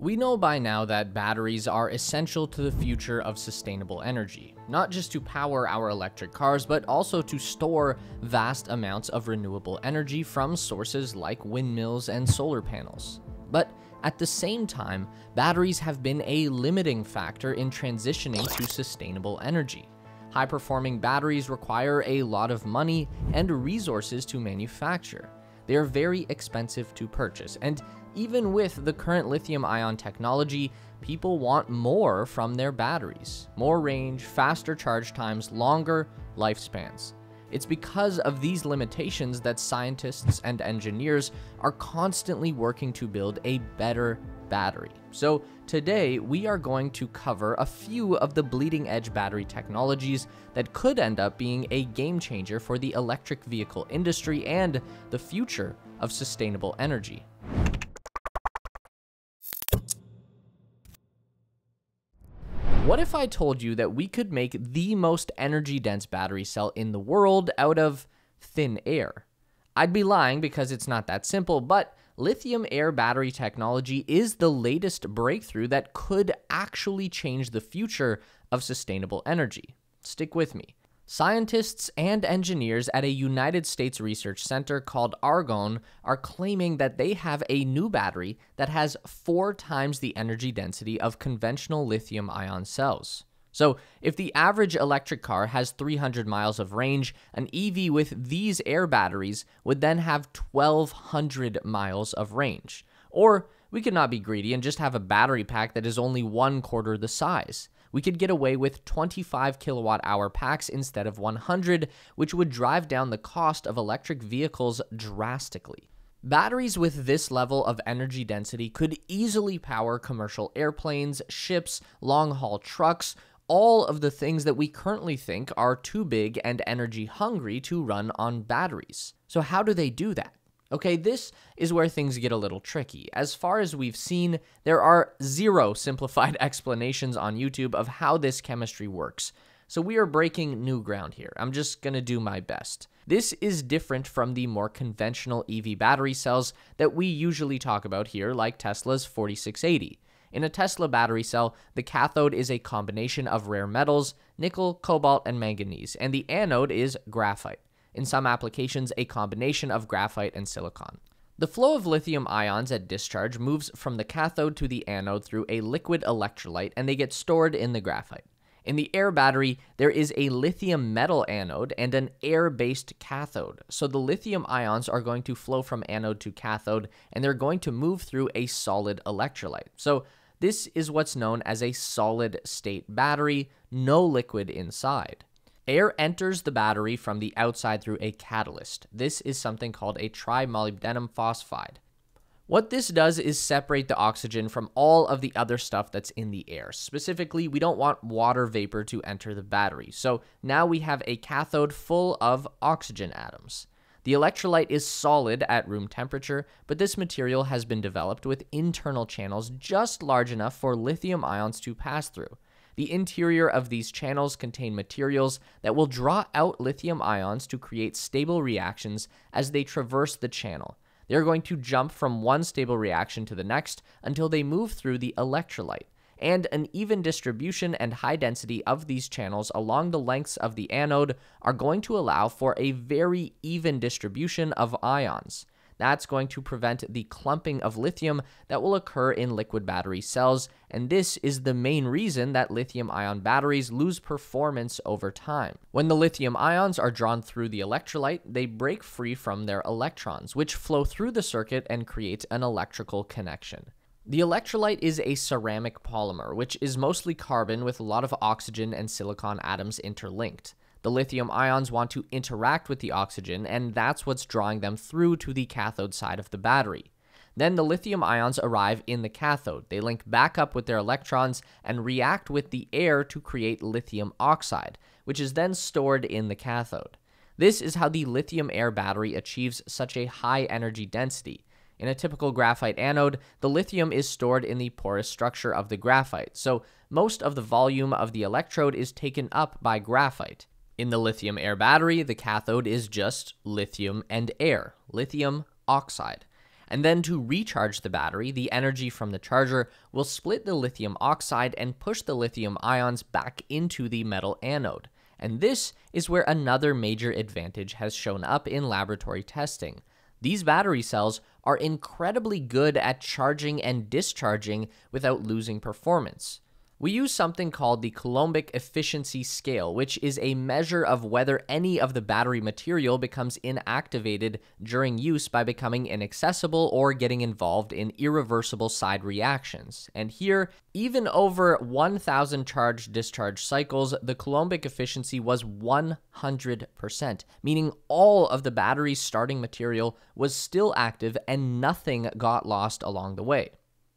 We know by now that batteries are essential to the future of sustainable energy, not just to power our electric cars, but also to store vast amounts of renewable energy from sources like windmills and solar panels. But at the same time, batteries have been a limiting factor in transitioning to sustainable energy. High-performing batteries require a lot of money and resources to manufacture. They are very expensive to purchase, and even with the current lithium-ion technology, people want more from their batteries. More range, faster charge times, longer lifespans. It's because of these limitations that scientists and engineers are constantly working to build a better battery. So today, we are going to cover a few of the bleeding-edge battery technologies that could end up being a game-changer for the electric vehicle industry and the future of sustainable energy. What if I told you that we could make the most energy-dense battery cell in the world out of thin air? I'd be lying because it's not that simple, but lithium air battery technology is the latest breakthrough that could actually change the future of sustainable energy. Stick with me. Scientists and engineers at a United States research center called Argonne are claiming that they have a new battery that has 4 times the energy density of conventional lithium-ion cells. So if the average electric car has 300 miles of range, an EV with these air batteries would then have 1,200 miles of range. Or we could not be greedy and just have a battery pack that is only 1/4 the size. We could get away with 25 kilowatt-hour packs instead of 100, which would drive down the cost of electric vehicles drastically. Batteries with this level of energy density could easily power commercial airplanes, ships, long-haul trucks, all of the things that we currently think are too big and energy-hungry to run on batteries. So how do they do that? Okay, this is where things get a little tricky. As far as we've seen, there are 0 simplified explanations on YouTube of how this chemistry works. So we are breaking new ground here. I'm just gonna do my best. This is different from the more conventional EV battery cells that we usually talk about here, like Tesla's 4680. In a Tesla battery cell, the cathode is a combination of rare metals, nickel, cobalt, and manganese, and the anode is graphite. In some applications, a combination of graphite and silicon. The flow of lithium ions at discharge moves from the cathode to the anode through a liquid electrolyte, and they get stored in the graphite. In the air battery, there is a lithium metal anode and an air-based cathode. So the lithium ions are going to flow from anode to cathode, and they're going to move through a solid electrolyte. So this is what's known as a solid-state battery, no liquid inside. Air enters the battery from the outside through a catalyst. This is something called a trimolybdenum phosphide. What this does is separate the oxygen from all of the other stuff that's in the air. Specifically, we don't want water vapor to enter the battery. So now we have a cathode full of oxygen atoms. The electrolyte is solid at room temperature, but this material has been developed with internal channels just large enough for lithium ions to pass through. The interior of these channels contain materials that will draw out lithium ions to create stable reactions as they traverse the channel. They're going to jump from one stable reaction to the next until they move through the electrolyte. And an even distribution and high density of these channels along the lengths of the anode are going to allow for a very even distribution of ions. That's going to prevent the clumping of lithium that will occur in liquid battery cells, and this is the main reason that lithium-ion batteries lose performance over time. When the lithium ions are drawn through the electrolyte, they break free from their electrons, which flow through the circuit and create an electrical connection. The electrolyte is a ceramic polymer, which is mostly carbon with a lot of oxygen and silicon atoms interlinked. The lithium ions want to interact with the oxygen, and that's what's drawing them through to the cathode side of the battery. Then the lithium ions arrive in the cathode. They link back up with their electrons and react with the air to create lithium oxide, which is then stored in the cathode. This is how the lithium air battery achieves such a high energy density. In a typical graphite anode, the lithium is stored in the porous structure of the graphite, so most of the volume of the electrode is taken up by graphite. In the lithium air battery, the cathode is just lithium and air, lithium oxide. and then to recharge the battery, the energy from the charger will split the lithium oxide and push the lithium ions back into the metal anode. And this is where another major advantage has shown up in laboratory testing. These battery cells are incredibly good at charging and discharging without losing performance. We use something called the Coulombic efficiency scale, which is a measure of whether any of the battery material becomes inactivated during use by becoming inaccessible or getting involved in irreversible side reactions. And here, even over 1,000 charge-discharge cycles, the Coulombic efficiency was 100%, meaning all of the battery's starting material was still active and nothing got lost along the way.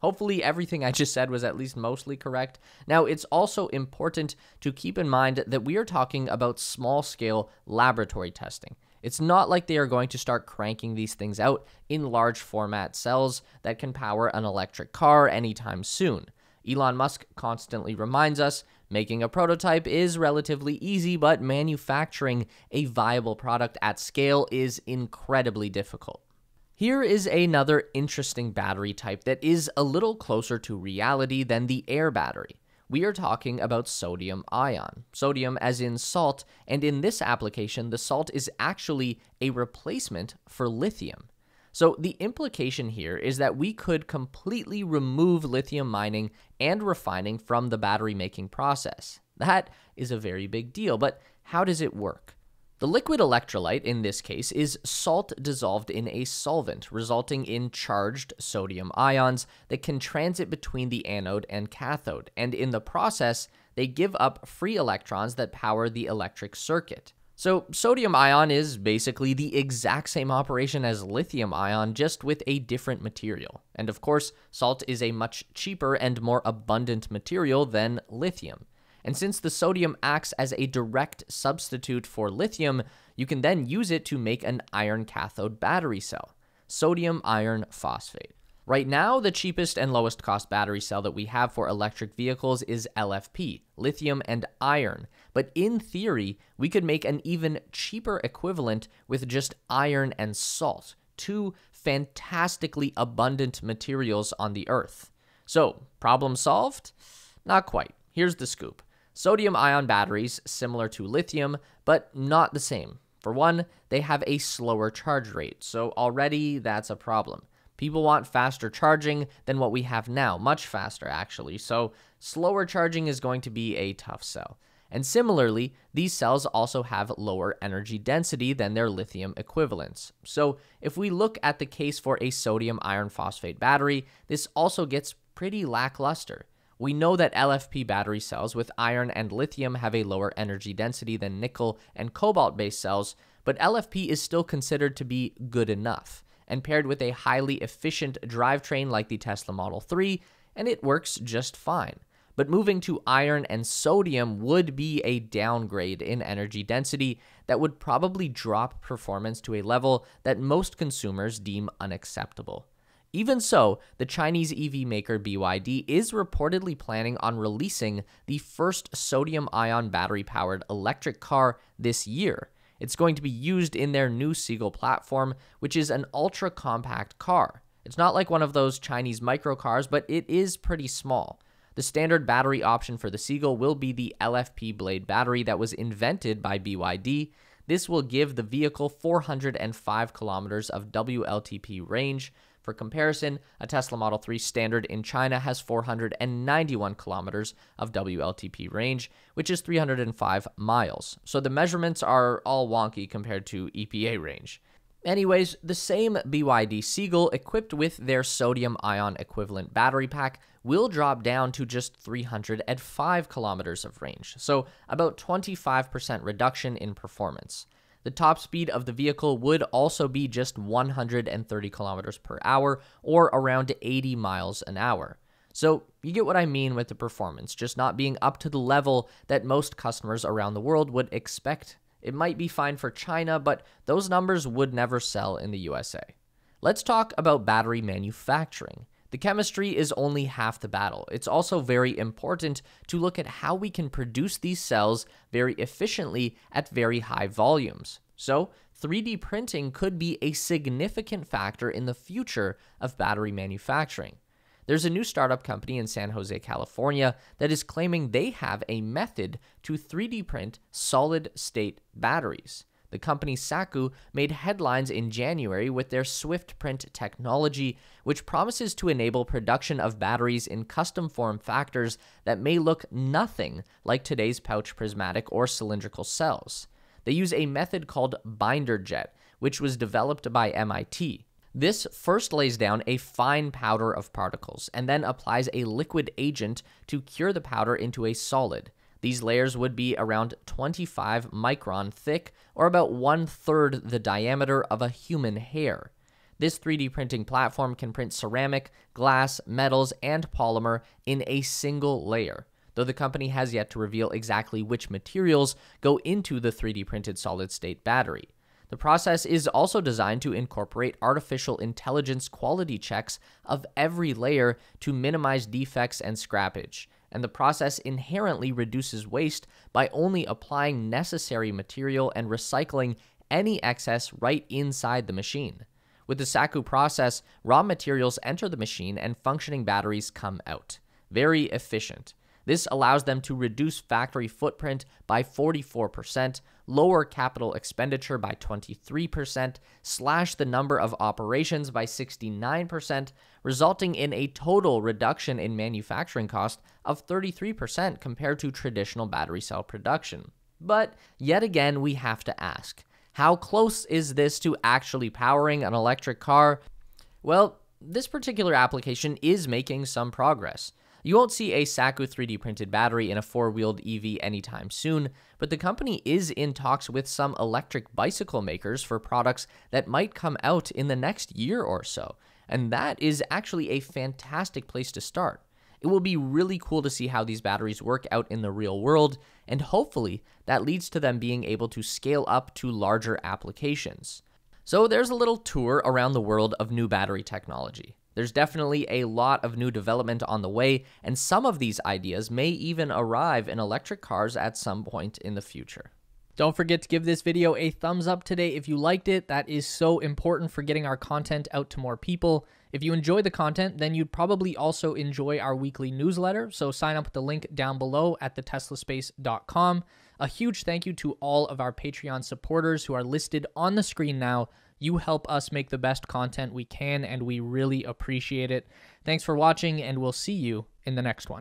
Hopefully everything I just said was at least mostly correct. Now, it's also important to keep in mind that we are talking about small-scale laboratory testing. It's not like they are going to start cranking these things out in large format cells that can power an electric car anytime soon. Elon Musk constantly reminds us, making a prototype is relatively easy, but manufacturing a viable product at scale is incredibly difficult. Here is another interesting battery type that is a little closer to reality than the air battery. We are talking about sodium ion. Sodium as in salt, and in this application, the salt is actually a replacement for lithium. So the implication here is that we could completely remove lithium mining and refining from the battery making process. That is a very big deal, but how does it work? The liquid electrolyte, in this case, is salt dissolved in a solvent, resulting in charged sodium ions that can transit between the anode and cathode, and in the process, they give up free electrons that power the electric circuit. So sodium ion is basically the exact same operation as lithium ion, just with a different material. And of course, salt is a much cheaper and more abundant material than lithium. And since the sodium acts as a direct substitute for lithium, you can then use it to make an iron cathode battery cell, sodium iron phosphate. Right now, the cheapest and lowest cost battery cell that we have for electric vehicles is LFP, lithium and iron. But in theory, we could make an even cheaper equivalent with just iron and salt, two fantastically abundant materials on the Earth. So, problem solved? Not quite. Here's the scoop. Sodium-ion batteries, similar to lithium, but not the same. For one, they have a slower charge rate, so already that's a problem. People want faster charging than what we have now, much faster actually, so slower charging is going to be a tough sell. And similarly, these cells also have lower energy density than their lithium equivalents. So if we look at the case for a sodium iron phosphate battery, this also gets pretty lackluster. We know that LFP battery cells with iron and lithium have a lower energy density than nickel and cobalt-based cells, but LFP is still considered to be good enough, and paired with a highly efficient drivetrain like the Tesla Model 3, and it works just fine. But moving to iron and sodium would be a downgrade in energy density that would probably drop performance to a level that most consumers deem unacceptable. Even so, the Chinese EV maker BYD is reportedly planning on releasing the first sodium-ion battery-powered electric car this year. It's going to be used in their new Seagull platform, which is an ultra-compact car. It's not like one of those Chinese microcars, but it is pretty small. The standard battery option for the Seagull will be the LFP blade battery that was invented by BYD. This will give the vehicle 405 kilometers of WLTP range. For comparison, a Tesla Model 3 standard in China has 491 kilometers of WLTP range, which is 305 miles. So the measurements are all wonky compared to EPA range. Anyways, the same BYD Seagull equipped with their sodium ion equivalent battery pack will drop down to just 305 kilometers of range, so about 25% reduction in performance. The top speed of the vehicle would also be just 130 kilometers per hour, or around 80 miles an hour. So you get what I mean with the performance, just not being up to the level that most customers around the world would expect. It might be fine for China, but those numbers would never sell in the USA. Let's talk about battery manufacturing. The chemistry is only half the battle. It's also very important to look at how we can produce these cells very efficiently at very high volumes. So 3D printing could be a significant factor in the future of battery manufacturing. There's a new startup company in San Jose, California, that is claiming they have a method to 3D print solid-state batteries. The company Saku made headlines in January with their SwiftPrint technology, which promises to enable production of batteries in custom form factors that may look nothing like today's pouch prismatic or cylindrical cells. They use a method called BinderJet, which was developed by MIT. This first lays down a fine powder of particles and then applies a liquid agent to cure the powder into a solid. These layers would be around 25 micron thick, or about 1/3 the diameter of a human hair. This 3D printing platform can print ceramic, glass, metals, and polymer in a single layer, though the company has yet to reveal exactly which materials go into the 3D printed solid-state battery. The process is also designed to incorporate artificial intelligence quality checks of every layer to minimize defects and scrappage, and the process inherently reduces waste by only applying necessary material and recycling any excess right inside the machine. With the Saku process, raw materials enter the machine and functioning batteries come out. Very efficient. This allows them to reduce factory footprint by 44%, lower capital expenditure by 23%, slash the number of operations by 69%, resulting in a total reduction in manufacturing cost of 33% compared to traditional battery cell production. But yet again, we have to ask, how close is this to actually powering an electric car? Well, this particular application is making some progress. You won't see a Saku 3D printed battery in a four-wheeled EV anytime soon, but the company is in talks with some electric bicycle makers for products that might come out in the next year or so, and that is actually a fantastic place to start. It will be really cool to see how these batteries work out in the real world, and hopefully that leads to them being able to scale up to larger applications. So there's a little tour around the world of new battery technology. There's definitely a lot of new development on the way, and some of these ideas may even arrive in electric cars at some point in the future. Don't forget to give this video a thumbs up today if you liked it. That is so important for getting our content out to more people. If you enjoy the content, then you'd probably also enjoy our weekly newsletter, so sign up with the link down below at theteslaspace.com. A huge thank you to all of our Patreon supporters who are listed on the screen now. You help us make the best content we can, and we really appreciate it. Thanks for watching, and we'll see you in the next one.